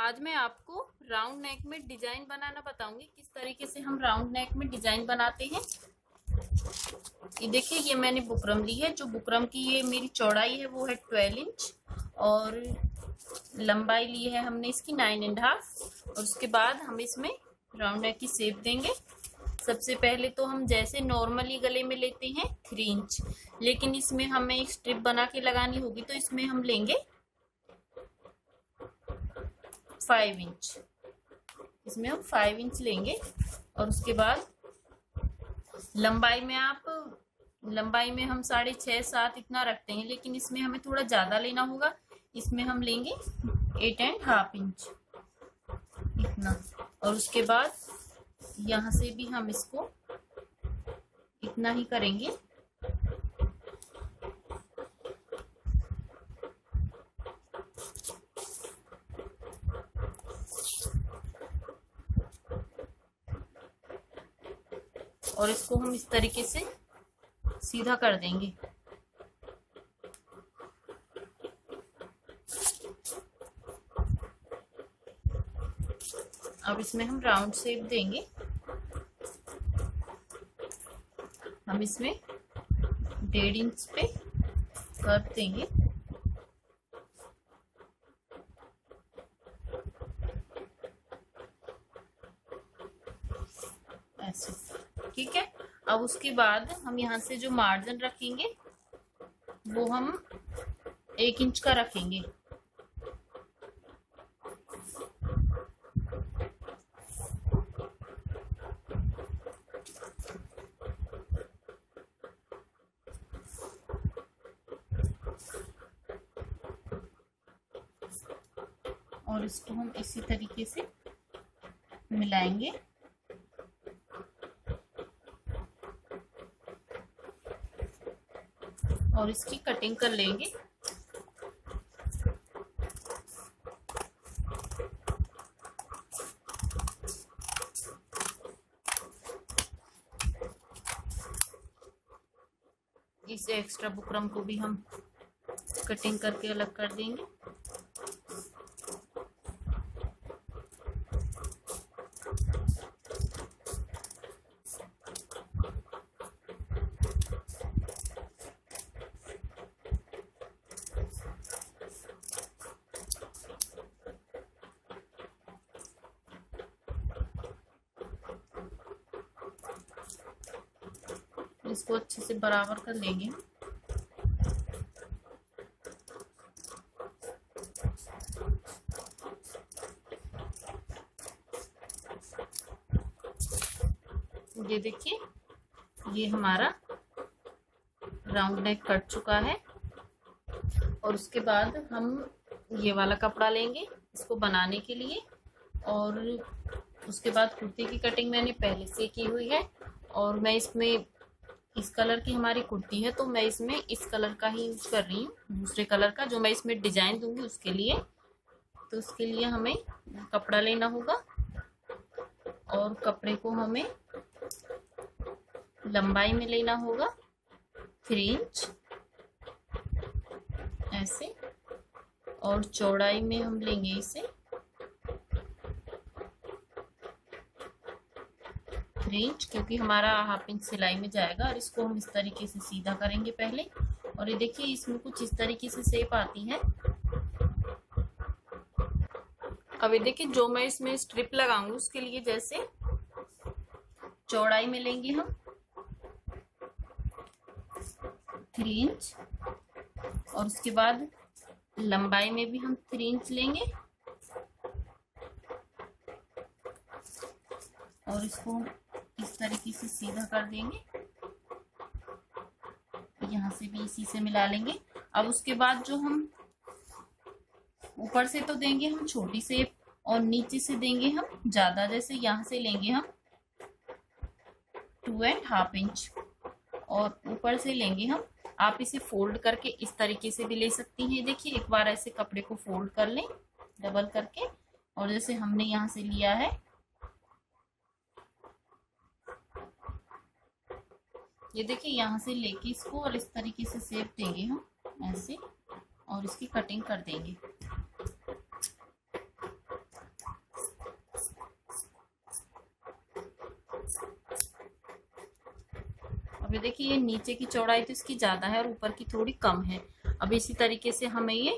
आज मैं आपको राउंड नेक में डिजाइन बनाना बताऊंगी, किस तरीके से हम राउंड नेक में डिजाइन बनाते हैं। ये देखिए, ये मैंने बुकरम ली है। जो बुकरम की ये मेरी चौड़ाई है वो है 12 इंच और लंबाई ली है हमने इसकी 9.5। और उसके बाद हम इसमें राउंड नेक की शेप देंगे। सबसे पहले तो हम जैसे नॉर्मली गले में लेते हैं 3 इंच, लेकिन इसमें हमें स्ट्रिप बना के लगानी होगी, तो इसमें हम लेंगे 5 इंच। इसमें हम 5 इंच लेंगे। और उसके बाद लंबाई में हम 6.5 7 इतना रखते हैं, लेकिन इसमें हमें थोड़ा ज़्यादा लेना होगा। इसमें हम लेंगे 8.5 इंच इतना। और उसके बाद यहाँ से भी हम इसको इतना ही करेंगे। और इसको हम इस तरीके से सीधा कर देंगे। अब इसमें हम राउंड शेप देंगे। हम इसमें 1.5 इंच पे कर देंगे। ऐसे, ठीक है। अब उसके बाद हम यहाँ से जो मार्जिन रखेंगे वो हम 1 इंच का रखेंगे। और इसको हम इसी तरीके से मिलाएंगे। और इसकी कटिंग कर लेंगे। इस एक्स्ट्रा बुकरम को भी हम कटिंग करके अलग कर देंगे। इसको अच्छे से बराबर कर लेंगे। ये देखिए, ये हमारा राउंड नेक कट चुका है। और उसके बाद हम ये वाला कपड़ा लेंगे इसको बनाने के लिए। और उसके बाद कुर्ती की कटिंग मैंने पहले से की हुई है। और मैं इसमें इस कलर की हमारी कुर्ती है, तो मैं इसमें इस कलर का ही यूज कर रही हूँ। दूसरे कलर का जो मैं इसमें डिजाइन दूंगी उसके लिए, तो उसके लिए हमें कपड़ा लेना होगा। और कपड़े को हमें लंबाई में लेना होगा 3 इंच ऐसे। और चौड़ाई में हम लेंगे इसे 3 इंच, क्योंकि हमारा 1/2 इंच सिलाई में जाएगा। और इसको हम इस तरीके से सीधा करेंगे पहले। और ये देखिए, इसमें कुछ इस तरीके से शेप आती है। अब ये देखिए, जो मैं इसमें स्ट्रिप लगाऊंगी उसके लिए जैसे चौड़ाई में लेंगे हम 3 इंच। और उसके बाद लंबाई में भी हम 3 इंच लेंगे। और इसको इस तरीके से सीधा कर देंगे। यहाँ से भी इसी से मिला लेंगे। अब उसके बाद जो हम ऊपर से तो देंगे हम छोटी शेप और नीचे से देंगे हम ज्यादा। जैसे यहाँ से लेंगे हम 2.5 इंच और ऊपर से लेंगे हम। आप इसे फोल्ड करके इस तरीके से भी ले सकती हैं। देखिए, एक बार ऐसे कपड़े को फोल्ड कर लें डबल करके। और जैसे हमने यहाँ से लिया है, ये देखिए, यहाँ से लेके इसको और इस तरीके से शेप देंगे हम ऐसे। और इसकी कटिंग कर देंगे। अब ये देखिए ये नीचे की चौड़ाई तो इसकी ज़्यादा है और ऊपर की थोड़ी कम है। अब इसी तरीके से हमें ये,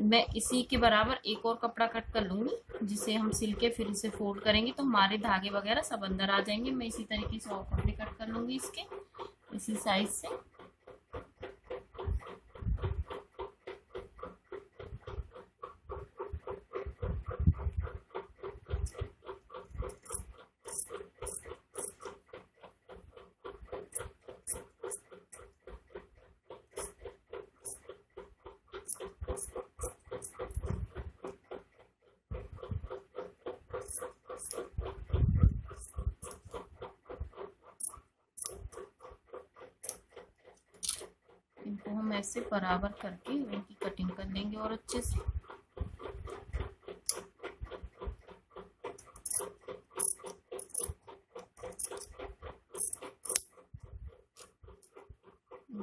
मैं इसी के बराबर एक और कपड़ा कट कर लूँगी जिसे हम सिल के फिर इसे फोल्ड करेंगे तो हमारे धागे वगैरह सब अंदर आ जाएंगे। मैं इसी तरीके से और कपड़े कट कर लूँगी इसके इसी साइज से। इनको हम ऐसे बराबर करके इनकी कटिंग कर लेंगे और अच्छे से।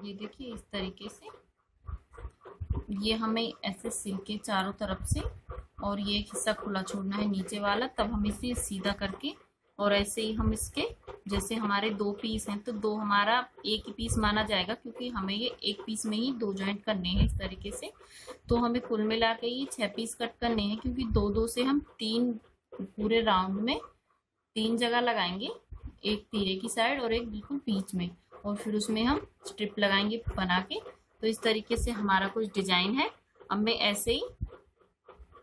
ये देखिए इस तरीके से ये हमें ऐसे सिल के चारों तरफ से, और ये एक हिस्सा खुला छोड़ना है नीचे वाला, तब हम इसे सीधा करके, और ऐसे ही हम इसके, जैसे हमारे दो पीस हैं तो दो हमारा एक ही पीस माना जाएगा क्योंकि हमें ये एक पीस में ही दो जॉइंट करने हैं इस तरीके से। तो हमें कुल मिला के ये 6 पीस कट करने हैं क्योंकि दो दो से हम 3 पूरे राउंड में 3 जगह लगाएंगे, एक तीरे की साइड और एक बिल्कुल बीच में, और फिर उसमें हम स्ट्रिप लगाएंगे बना के। तो इस तरीके से हमारा कुछ डिजाइन है। अब मैं ऐसे ही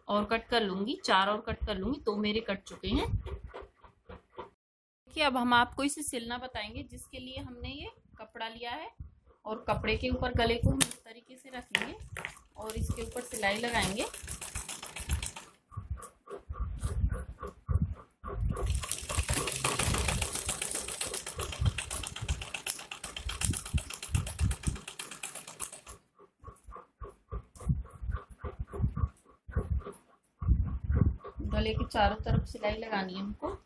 और कट कर लूँगी, 4 और कट कर लूँगी, 2 मेरे कट चुके हैं। देखिए अब हम आपको इसे सिलना बताएंगे, जिसके लिए हमने ये कपड़ा लिया है और कपड़े के ऊपर गले को हम इस तरीके से रखेंगे और इसके ऊपर सिलाई लगाएंगे। गले के चारों तरफ सिलाई लगानी है हमको।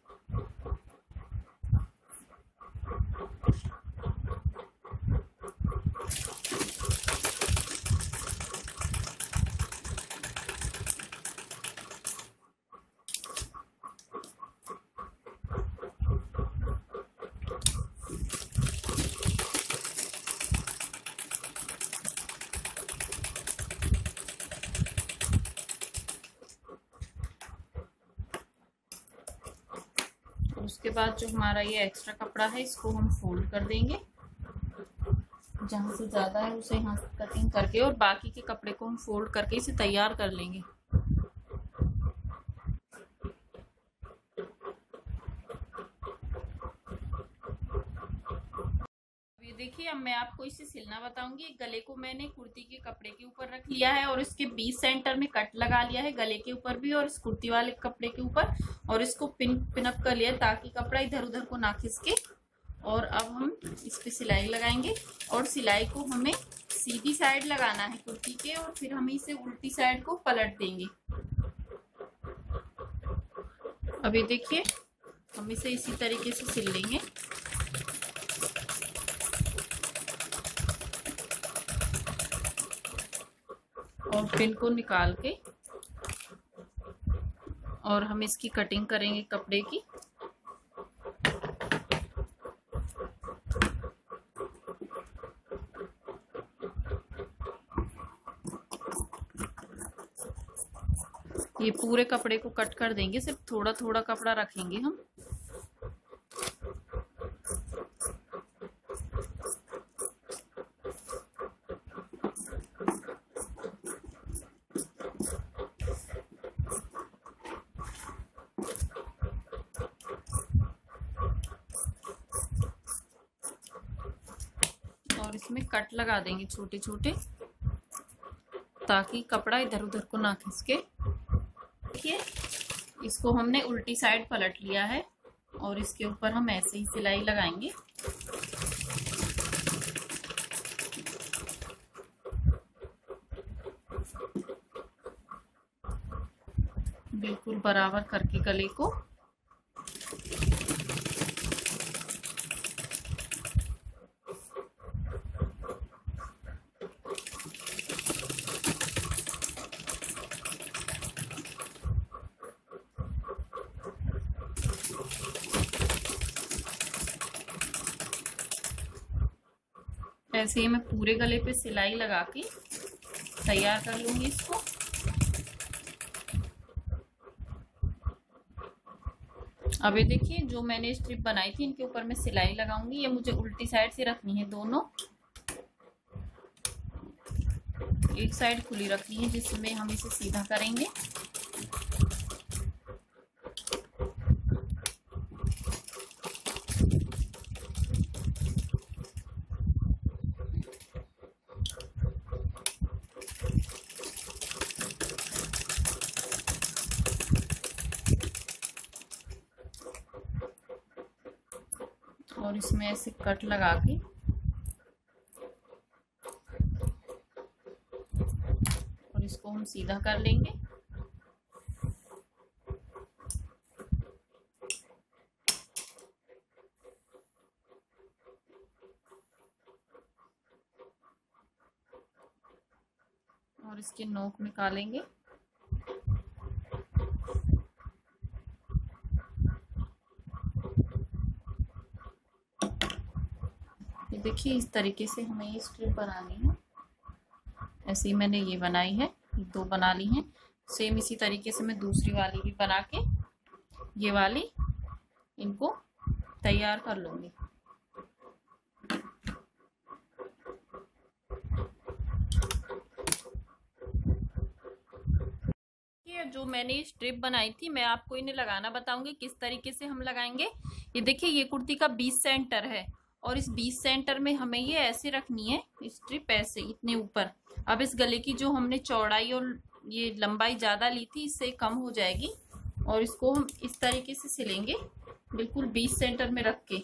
उसके बाद जो हमारा ये एक्स्ट्रा कपड़ा है इसको हम फोल्ड कर देंगे, जहाँ से ज़्यादा है उसे यहाँ से कटिंग करके, और बाकी के कपड़े को हम फोल्ड करके इसे तैयार कर लेंगे। ये देखिए अब मैं आपको इसे सिलना बताऊंगी। गले को मैंने कुर्ती के कपड़े के ऊपर रख लिया है और इसके बीच सेंटर में कट लगा लिया है, गले के ऊपर भी और इस कुर्ती वाले कपड़े के ऊपर, और इसको पिनअप कर लिया ताकि कपड़ा इधर उधर को ना खिसके। और अब हम इस पे सिलाई लगाएंगे और सिलाई को हमें सीधी साइड लगाना है कुर्ती के, और फिर हम इसे उल्टी साइड को पलट देंगे। अभी देखिए हम इसे इसी तरीके से सिल लेंगे। और पिन को निकाल के और हम इसकी कटिंग करेंगे कपड़े की। ये पूरे कपड़े को कट कर देंगे, सिर्फ थोड़ा थोड़ा कपड़ा रखेंगे हम। और इसमें कट लगा देंगे छोटे छोटे ताकि कपड़ा इधर उधर को ना खिसके। देखिए इसको हमने उल्टी साइड पलट लिया है और इसके ऊपर हम ऐसे ही सिलाई लगाएंगे। बिल्कुल बराबर करके गले को। ऐसे ही मैं पूरे गले पे सिलाई लगा के तैयार कर लूँगी इसको। अब ये देखिए जो मैंने स्ट्रिप बनाई थी इनके ऊपर मैं सिलाई लगाऊंगी। ये मुझे उल्टी साइड से रखनी है, दोनों एक साइड खुली रखनी है जिसमें हम इसे सीधा करेंगे। और इसमें ऐसे कट लगा के और इसको हम सीधा कर लेंगे। और इसके नोक निकालेंगे। देखिए इस तरीके से हमें ये स्ट्रिप बनानी है। ऐसे ही मैंने ये बनाई है, दो बना ली हैं। सेम इसी तरीके से मैं दूसरी वाली भी बना के ये वाली इनको तैयार कर लूँगी। जो मैंने स्ट्रिप बनाई थी मैं आपको इन्हें लगाना बताऊंगी किस तरीके से हम लगाएंगे। ये देखिए ये कुर्ती का बीच सेंटर है और इस बीच सेंटर में हमें ये ऐसे रखनी है स्ट्रिप, ऐसे इतने ऊपर। अब इस गले की जो हमने चौड़ाई और ये लंबाई ज़्यादा ली थी इससे कम हो जाएगी और इसको हम इस तरीके से सिलेंगे, बिल्कुल बीच सेंटर में रख के।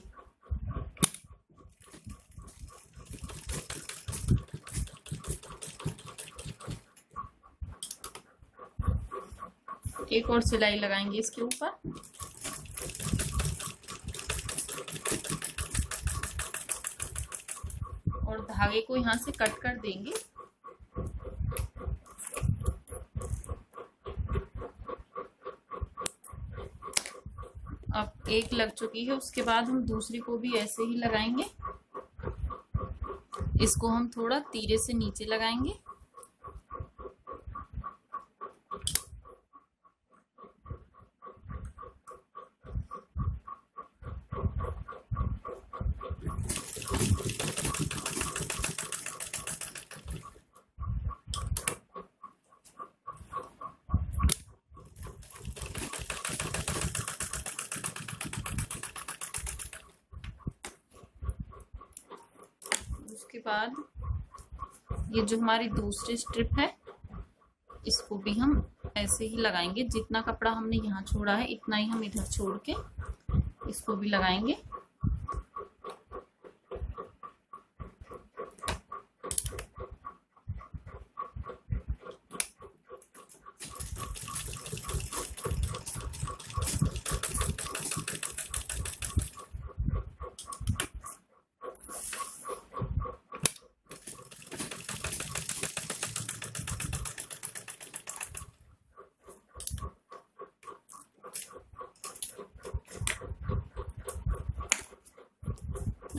एक और सिलाई लगाएंगे इसके ऊपर। और धागे को यहाँ से कट कर देंगे। अब एक लग चुकी है, उसके बाद हम दूसरी को भी ऐसे ही लगाएंगे। इसको हम थोड़ा तीरे से नीचे लगाएंगे। उसके बाद ये जो हमारी दूसरी स्ट्रिप है इसको भी हम ऐसे ही लगाएंगे। जितना कपड़ा हमने यहाँ छोड़ा है इतना ही हम इधर छोड़ के इसको भी लगाएंगे।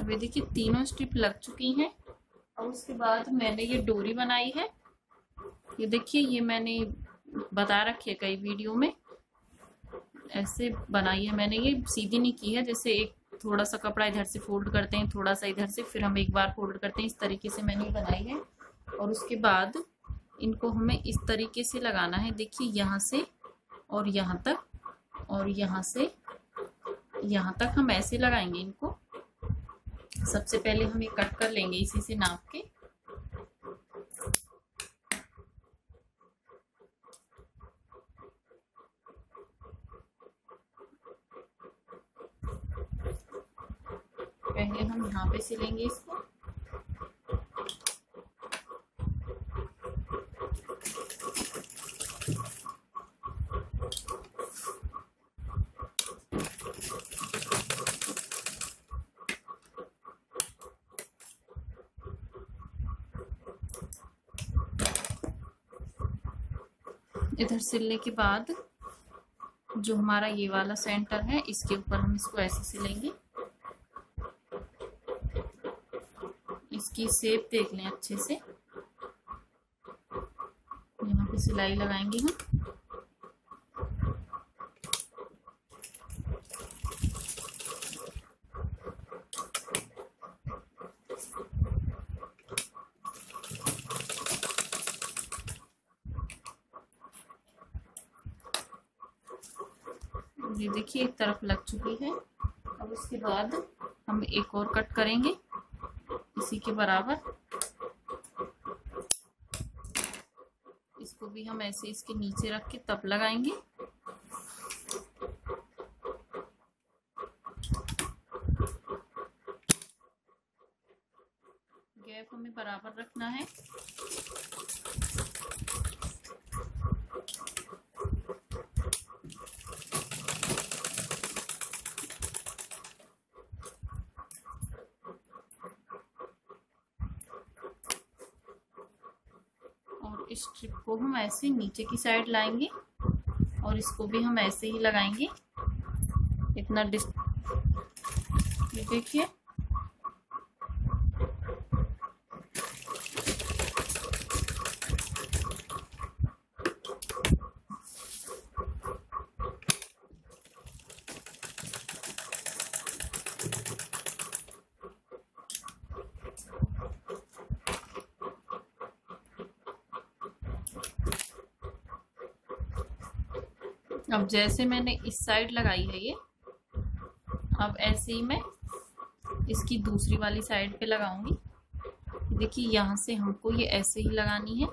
ये देखिए तीनों स्ट्रिप लग चुकी हैं। और उसके बाद मैंने ये डोरी बनाई है। ये देखिए ये मैंने बता रखी है कई वीडियो में, ऐसे बनाई है मैंने। ये सीधी नहीं की है, जैसे एक थोड़ा सा कपड़ा इधर से फोल्ड करते हैं, थोड़ा सा इधर से, फिर हम एक बार फोल्ड करते हैं। इस तरीके से मैंने बनाई है। और उसके बाद इनको हमें इस तरीके से लगाना है। देखिए यहाँ से और यहाँ तक और यहाँ से यहाँ तक हम ऐसे लगाएंगे इनको। सबसे पहले हम ये कट कर लेंगे इसी से नाप के। पहले हम यहाँ पे सिलेंगे इसको। इधर सिलने के बाद जो हमारा ये वाला सेंटर है इसके ऊपर हम इसको ऐसे सिलेंगे। इसके इसकी शेप देख लें अच्छे से। यहाँ पे सिलाई लगाएंगे हम। ये देखिए एक तरफ लग चुकी है। अब उसके बाद हम एक और कट करेंगे इसी के बराबर। इसको भी हम ऐसे इसके नीचे रख के तब लगाएंगे। गैप हमें बराबर रखना है। इस स्ट्रिप को हम ऐसे नीचे की साइड लाएंगे और इसको भी हम ऐसे ही लगाएंगे। इतना ये देखिए अब जैसे मैंने इस साइड लगाई है ये, अब ऐसे ही मैं इसकी दूसरी वाली साइड पे लगाऊंगी। देखिए यहाँ से हमको ये ऐसे ही लगानी है।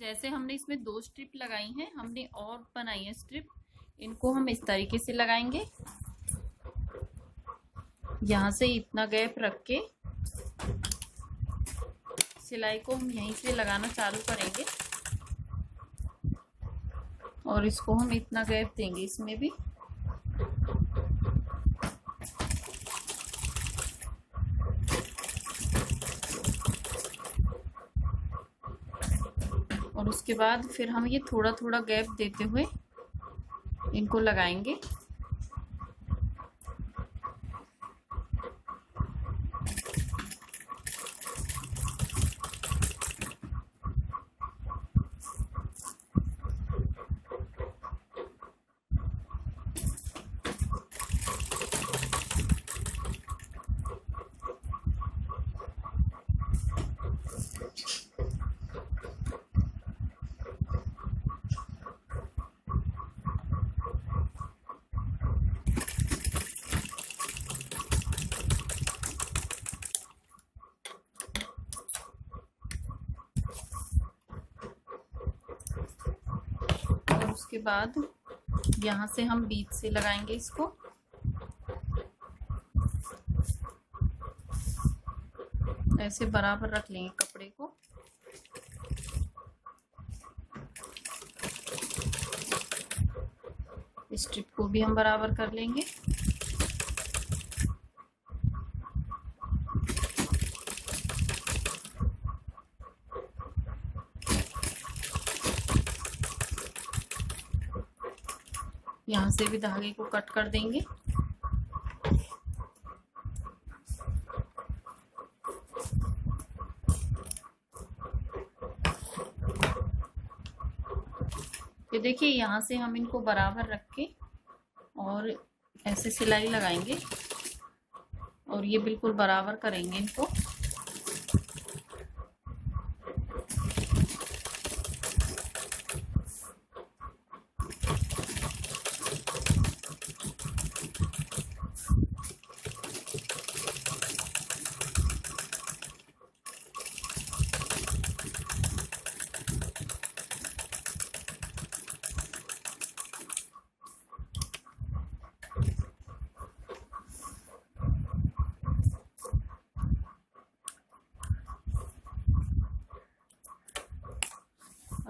जैसे हमने इसमें दो स्ट्रिप लगाई हैं, हमने और बनाई है स्ट्रिप, इनको हम इस तरीके से लगाएंगे। यहाँ से इतना गैप रख के सिलाई को हम यहीं से लगाना चालू करेंगे और इसको हम इतना गैप देंगे इसमें भी। और उसके बाद फिर हम ये थोड़ा थोड़ा गैप देते हुए इनको लगाएंगे। उसके बाद यहाँ से हम बीच से लगाएंगे इसको। ऐसे बराबर रख लेंगे कपड़े को। स्ट्रिप को भी हम बराबर कर लेंगे। यहाँ से भी धागे को कट कर देंगे। ये देखिए यहाँ से हम इनको बराबर रख के और ऐसे सिलाई लगाएंगे और ये बिल्कुल बराबर करेंगे इनको।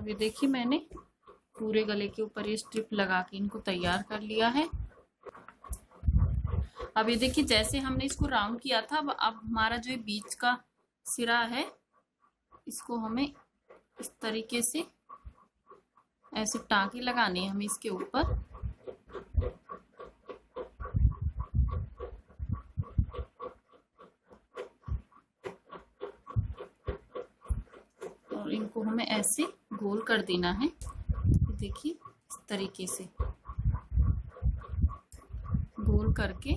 ये देखिए मैंने पूरे गले के ऊपर ये स्ट्रिप लगा के इनको तैयार कर लिया है। अब ये देखिए जैसे हमने इसको राउंड किया था, अब हमारा जो बीच का सिरा है इसको हमें इस तरीके से ऐसे टाँके लगाने हैं हमें इसके ऊपर। और इनको हमें ऐसे गोल कर देना है, देखिए इस तरीके से गोल करके।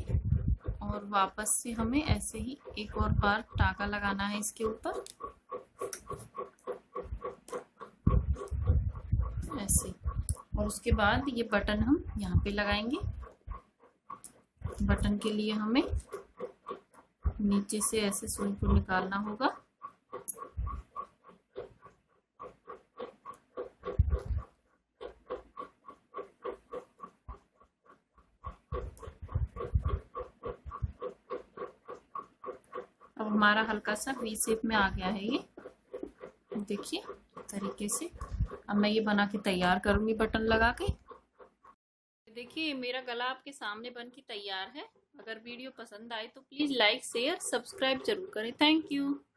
और वापस से हमें ऐसे ही एक और बार टाँका लगाना है इसके ऊपर, ऐसे। और उसके बाद ये बटन हम यहाँ पे लगाएंगे। बटन के लिए हमें नीचे से ऐसे सुई को निकालना होगा। अब हमारा हल्का सा वी शेप में आ गया है ये, देखिए तरीके से। अब मैं ये बना के तैयार करूंगी बटन लगा के। देखिए मेरा गला आपके सामने बन के तैयार है। अगर वीडियो पसंद आए तो प्लीज़ लाइक शेयर सब्सक्राइब जरूर करें। Thank you.